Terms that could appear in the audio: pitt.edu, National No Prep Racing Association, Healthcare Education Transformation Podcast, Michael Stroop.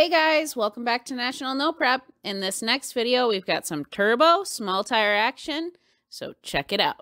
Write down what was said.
Hey guys, welcome back to National No Prep. In this next video, we've got some turbo small tire action, so check it out.